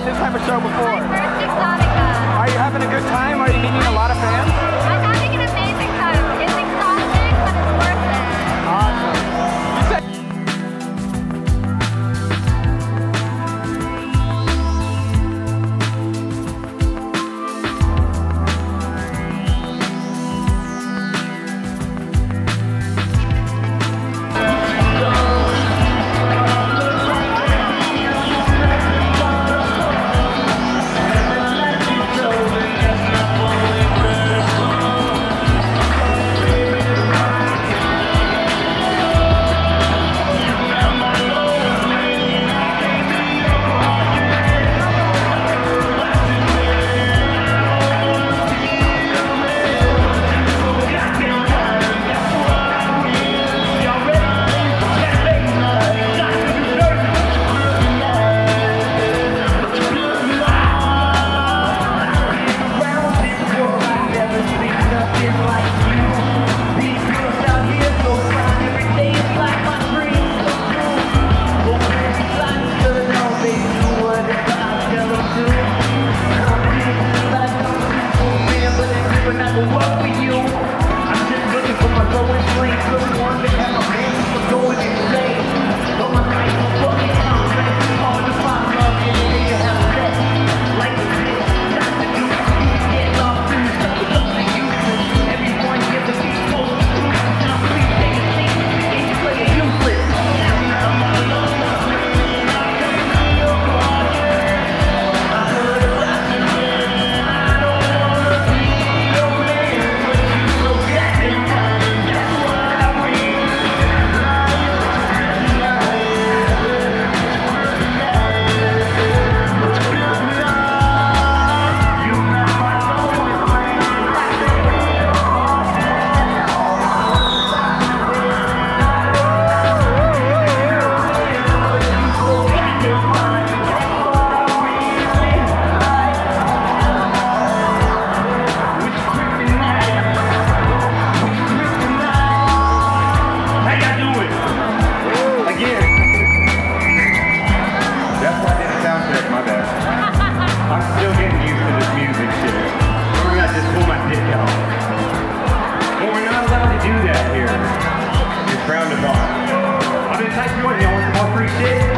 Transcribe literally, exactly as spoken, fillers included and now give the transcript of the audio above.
done this type of show before? My first Exotica. Are you having a good time? Are you meeting a lot of fans? I'm having an amazing time. It's exhausting, but it's worth it. Awesome. You said I didn't type you in, you want some more free shit?